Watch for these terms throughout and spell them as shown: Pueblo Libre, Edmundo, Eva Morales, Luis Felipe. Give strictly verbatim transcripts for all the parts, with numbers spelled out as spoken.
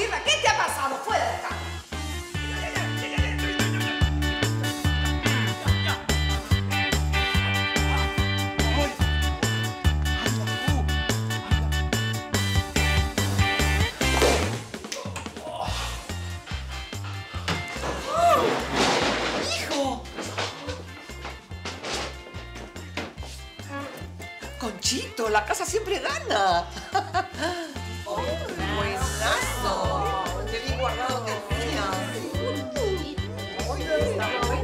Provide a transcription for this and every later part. birra. ¿Qué te ha pasado? Fuera de acá. Conchito, la casa siempre gana. Oh, buenazo. Te vi guardado que tenías. Hoy no está bueno.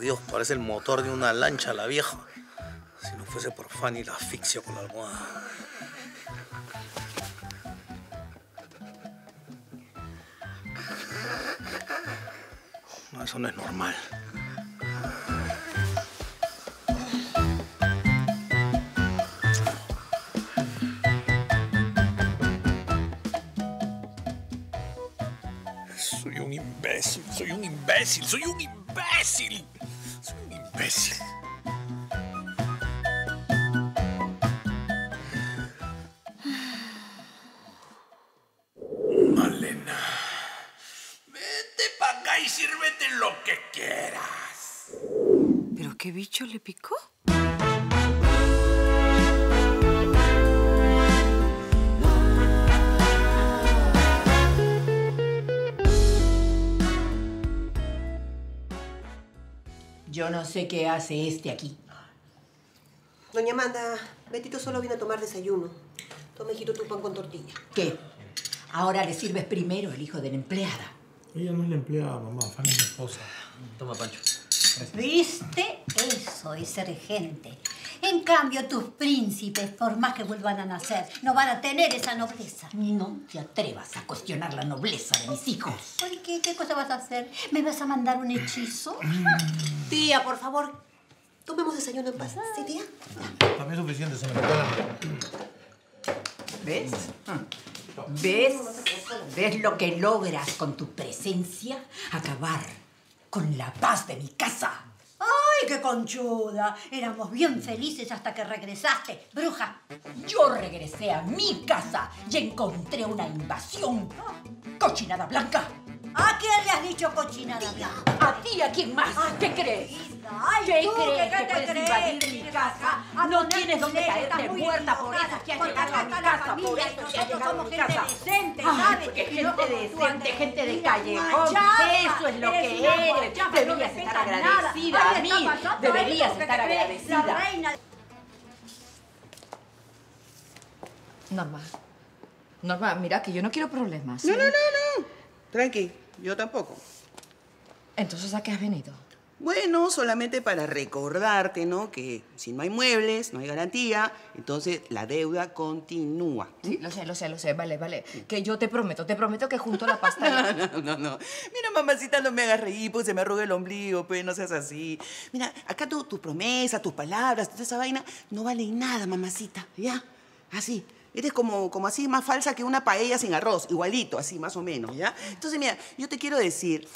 Dios, parece el motor de una lancha la vieja. Si no fuese por Fanny, la asfixio con la almohada. No, eso no es normal. Soy un imbécil, soy un imbécil, soy un imbécil. Soy un imbécil. Malena, vete para acá y sírvete lo que quieras. ¿Pero qué bicho le picó? Yo no sé qué hace este aquí. Doña Amanda, Betito solo vino a tomar desayuno. Toma, hijito, tu pan con tortilla. ¿Qué? Ahora le sirves primero el hijo de la empleada. Ella no es la empleada, mamá. Fanny es mi esposa. Toma, Pancho. Gracias. ¿Viste? Eso es ser gente. En cambio, tus príncipes, por más que vuelvan a nacer, no van a tener esa nobleza. No te atrevas a cuestionar la nobleza de mis hijos. ¿Por qué? ¿Qué cosa vas a hacer? ¿Me vas a mandar un hechizo? Tía, por favor, tomemos desayuno en paz. ¿Sí, tía? Para mí es suficiente, se me queda. ¿Ves? ¿Ves? ¿Ves lo que logras con tu presencia? Acabar con la paz de mi casa. ¡Ay, qué conchuda! Éramos bien felices hasta que regresaste, bruja. Yo regresé a mi casa y encontré una invasión. ¡Cochinada blanca! ¿A quién le has dicho cochinada blanca? ¿A ti? ¿A quién más? ¿Qué crees? Ay, ¿Qué crees que, que puedes crees? invadir mi casa? No tienes dónde caerte muerta por esas que han llegado a mi casa, por eso que han llegado a mi casa. Ay, porque gente decente, gente de callejón, eso es lo que eres. Deberías estar agradecida a mí, deberías estar agradecida. Norma, Norma, mira que yo no quiero problemas. ¿Sí? No, no, no, no. Tranqui, yo tampoco. Entonces, ¿a qué has venido? Bueno, solamente para recordarte, ¿no? Que si no hay muebles, no hay garantía, entonces la deuda continúa. Sí, lo sé, lo sé, lo sé. Vale, vale. Sí. Que yo te prometo, te prometo que junto la pasta... no, no, no, no. Mira, mamacita, no me hagas reír, pues se me arruga el ombligo, pues no seas así. Mira, acá tu, tu promesa, tus palabras, toda esa vaina, no vale nada, mamacita, ¿ya? Así. Eres como, como así, más falsa que una paella sin arroz. Igualito, así, más o menos, ¿ya? Entonces, mira, yo te quiero decir...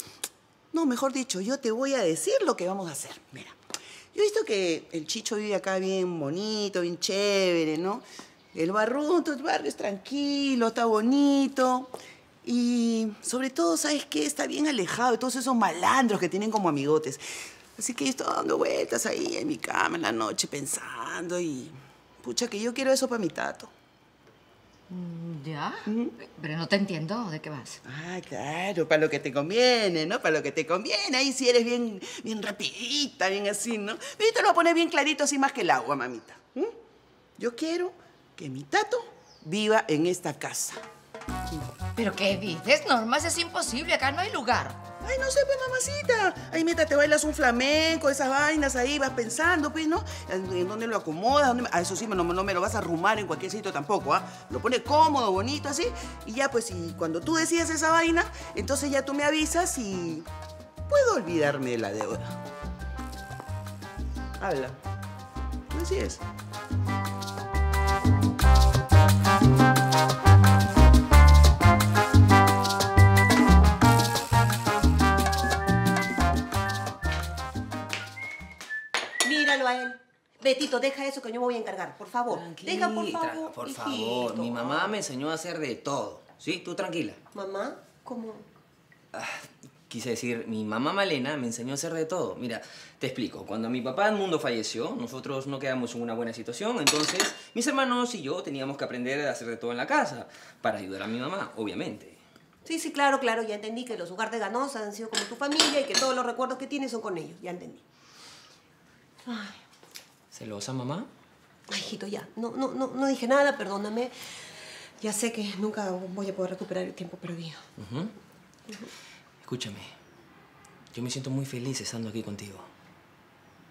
No, mejor dicho, yo te voy a decir lo que vamos a hacer. Mira, yo he visto que el Chicho vive acá bien bonito, bien chévere, ¿no? El barrunto, el barrio es tranquilo, está bonito. Y sobre todo, ¿sabes qué? Está bien alejado de todos esos malandros que tienen como amigotes. Así que yo estoy dando vueltas ahí en mi cama en la noche pensando y... Pucha, que yo quiero eso para mi tato. ¿Ya? Uh-huh. Pero no te entiendo. ¿De qué vas? Ah, claro. Para lo que te conviene, ¿no? Para lo que te conviene. Ahí sí eres bien, bien rapidita, bien así, ¿no? Pero yo te lo voy a poner bien clarito, así más que el agua, mamita. ¿Mm? Yo quiero que mi tato viva en esta casa. ¿Pero qué dices, Norma? Es imposible. Acá no hay lugar. Ay, no sé, pues, mamacita. Ahí mientras te bailas un flamenco, esas vainas ahí, vas pensando, pues, ¿no? ¿En dónde lo acomodas? ¿Dónde me... Ah, eso sí, no, no me lo vas a arrumar en cualquier sitio tampoco, ¿ah? ¿Eh? Lo pones cómodo, bonito, así. Y ya, pues, y cuando tú decidas esa vaina, entonces ya tú me avisas y... Puedo olvidarme de la deuda. habla. Así es. Míralo a él. Betito, deja eso que yo me voy a encargar, por favor. Tranquila, deja, por favor, por favor. Mi mamá me enseñó a hacer de todo. ¿Sí? Tú tranquila. ¿Mamá? ¿Cómo? Ah, quise decir, mi mamá Malena me enseñó a hacer de todo. Mira, te explico. Cuando mi papá Edmundo falleció, nosotros no quedamos en una buena situación. Entonces, mis hermanos y yo teníamos que aprender a hacer de todo en la casa para ayudar a mi mamá, obviamente. Sí, sí, claro, claro. Ya entendí que los hogares de Ganosa han sido como tu familia y que todos los recuerdos que tienes son con ellos. Ya entendí. Ay. ¿Celosa, mamá? Ay, hijito, ya. No, no, no, no dije nada, perdóname. Ya sé que nunca voy a poder recuperar el tiempo perdido. Uh-huh. Uh-huh. Escúchame, yo me siento muy feliz estando aquí contigo.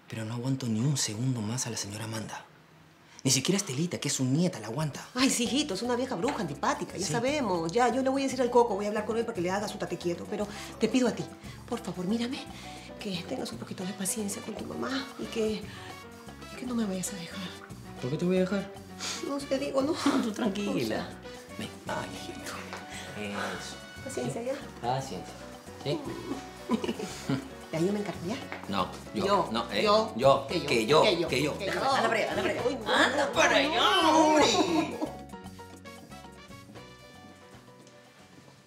Pero no aguanto ni un segundo más a la señora Amanda. Ni siquiera Estelita, que es su nieta, la aguanta. Ay, sí, hijito, es una vieja bruja antipática, ya sí. Sabemos. Ya, yo le voy a decir al Coco, voy a hablar con él para que le haga su tate quieto. Pero te pido a ti, por favor, mírame, que tengas un poquito de paciencia con tu mamá y que, que no me vayas a dejar. ¿Por qué te voy a dejar? No sé, digo, no. Tú tranquila. Ven, ay, hijito. Eso. Paciencia, ya. Paciencia. ¿Sí? ¿De ahí yo me encargo ya? No, yo, yo, no, eh, yo, yo, que yo, que yo, que yo, que yo. Que yo. Déjame, anda para allá, anda para allá. Uy, no, ¡anda no, para allá, hombre!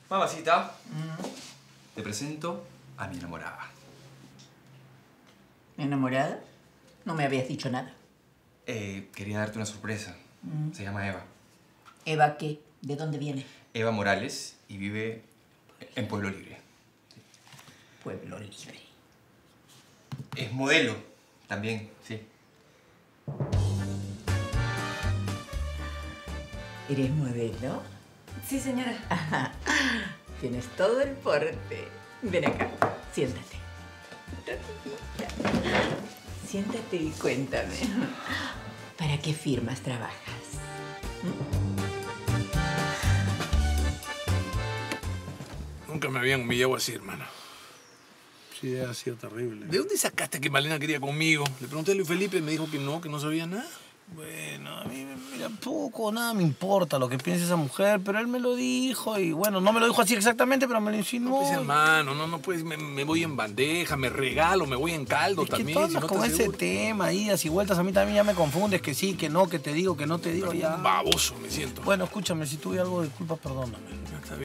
Mamacita, mm. Te presento a mi enamorada. ¿Mi enamorada? No me habías dicho nada. Eh, quería darte una sorpresa. Mm. Se llama Eva. ¿Eva qué? ¿De dónde viene? Eva Morales y vive en Pueblo Libre. Pueblo Libre. Es modelo también, sí. ¿Eres modelo? Sí, señora. Ajá. Tienes todo el porte. Ven acá, siéntate. Siéntate y cuéntame. ¿Para qué firmas trabajas? Nunca me habían humillado así, hermano. Sí, ha sido terrible. ¿De dónde sacaste que Malena quería conmigo? Le pregunté a Luis Felipe y me dijo que no, que no sabía nada. Bueno, a mí, mira, poco o nada me importa lo que piense esa mujer, pero él me lo dijo y, bueno, no me lo dijo así exactamente, pero me lo insinuó. No, pues, hermano, no, no, pues, me, me voy en bandeja, me regalo, me voy en caldo es que también. Si no con ese seguro. Tema, idas y vueltas, a mí también ya me confundes, que sí, que no, que te digo, que no te digo, pero ya. Baboso me siento. Bueno, escúchame, si tuve algo de culpa, perdóname. Está bien.